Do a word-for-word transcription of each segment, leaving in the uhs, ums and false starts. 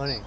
hunting.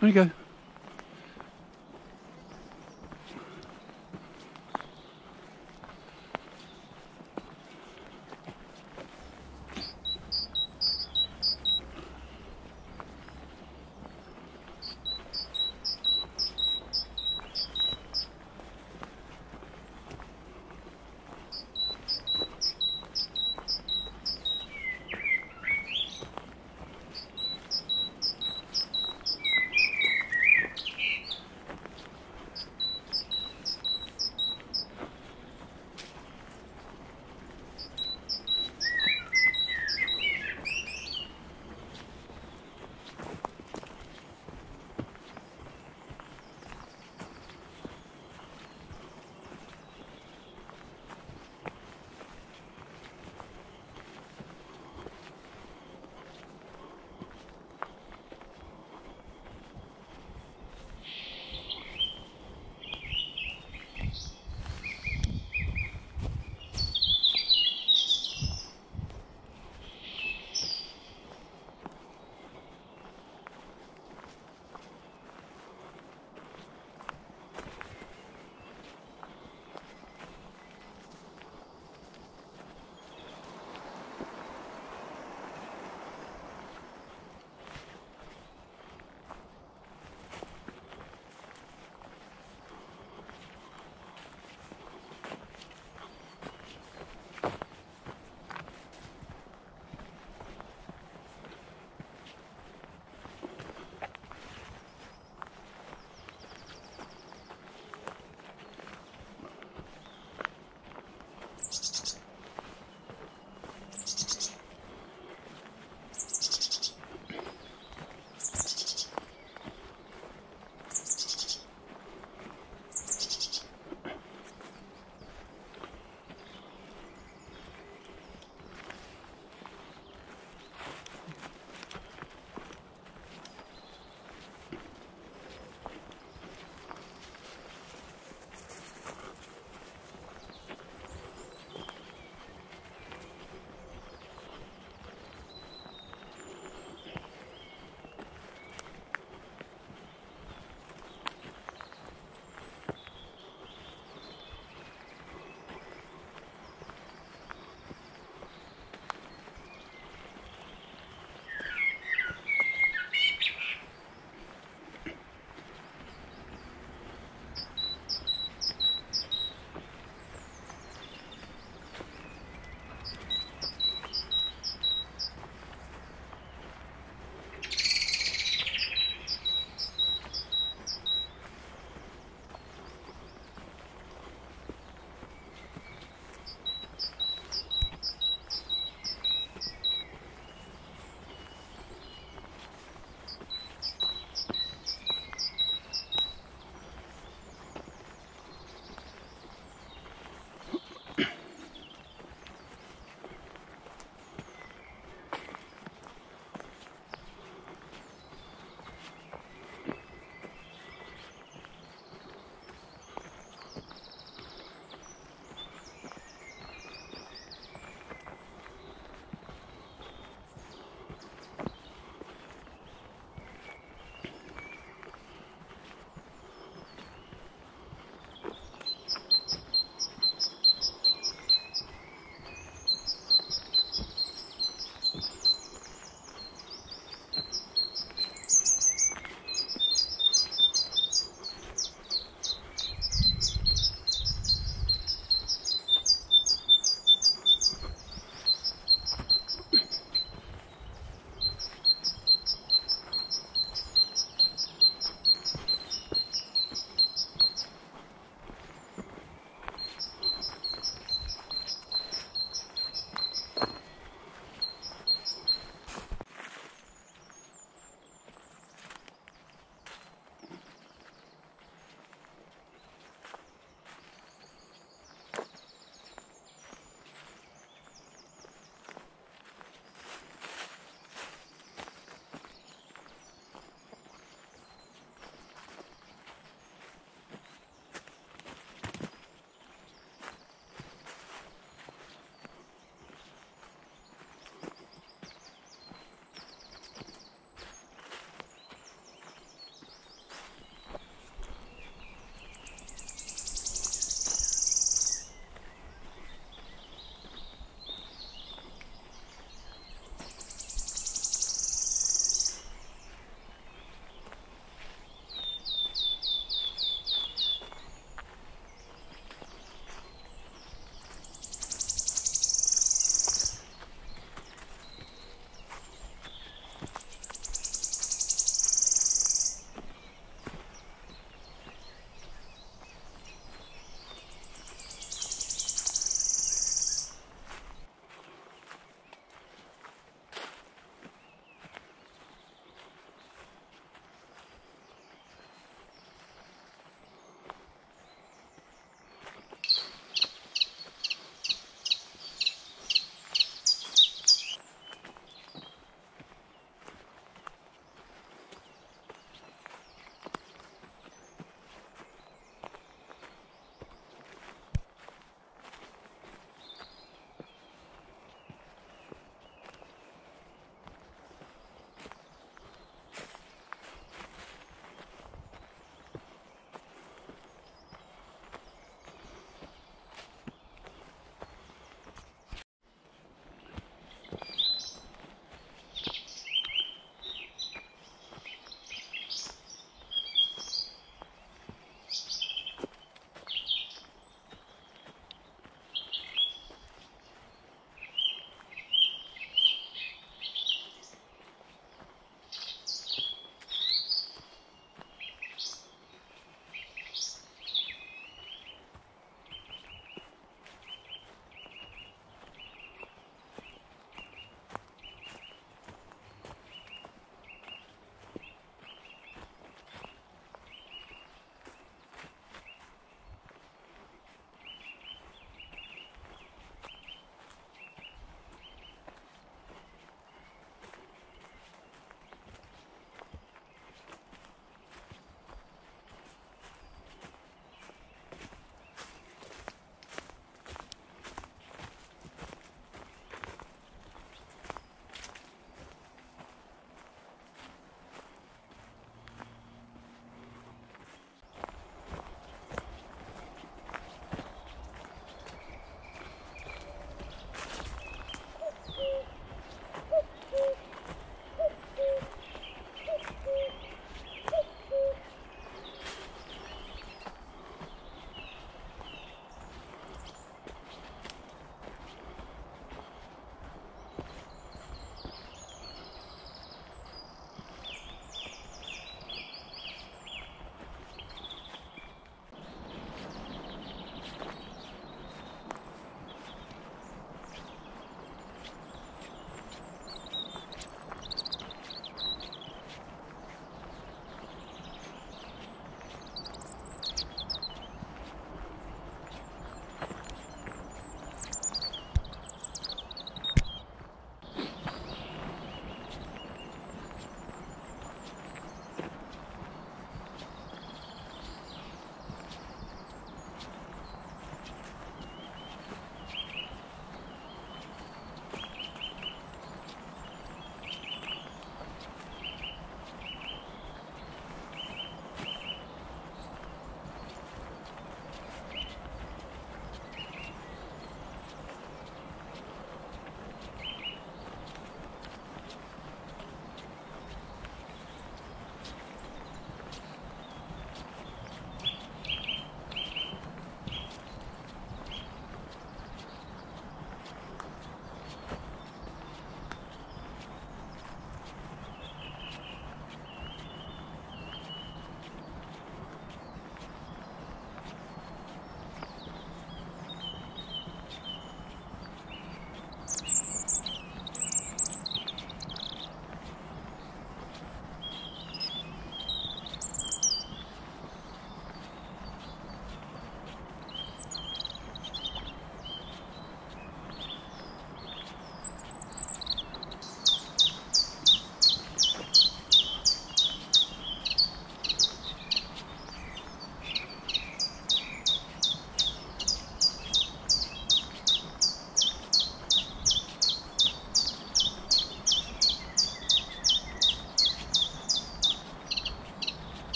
There you go.